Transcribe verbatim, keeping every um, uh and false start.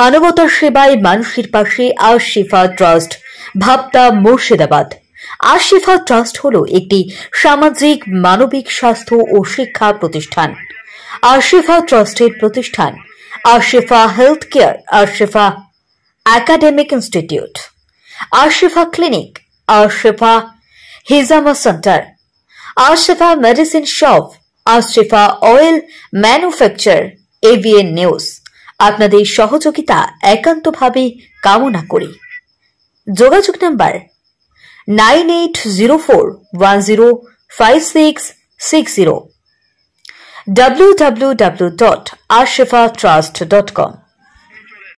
মানবতার সেবায় মানুষের পাশে আশিফা ট্রাস্ট, ভাবতা, মুর্শিদাবাদ। আশিফা ট্রাস্ট হল একটি সামাজিক মানবিক স্বাস্থ্য ও শিক্ষা প্রতিষ্ঠান। আশিফা ট্রাস্টের প্রতিষ্ঠান Ashifa health care, Ashifa academic institute, Ashifa clinic, Ashifa হিজামা centre, Ashifa medicine shop, Ashifa oil manufacture, AVN news. আপনাদের সহযোগিতা একান্তভাবে কামনা করি। যোগাযোগ number nine eight zero four one zero five six six zero, W W W dot Ashifa trust dot কম।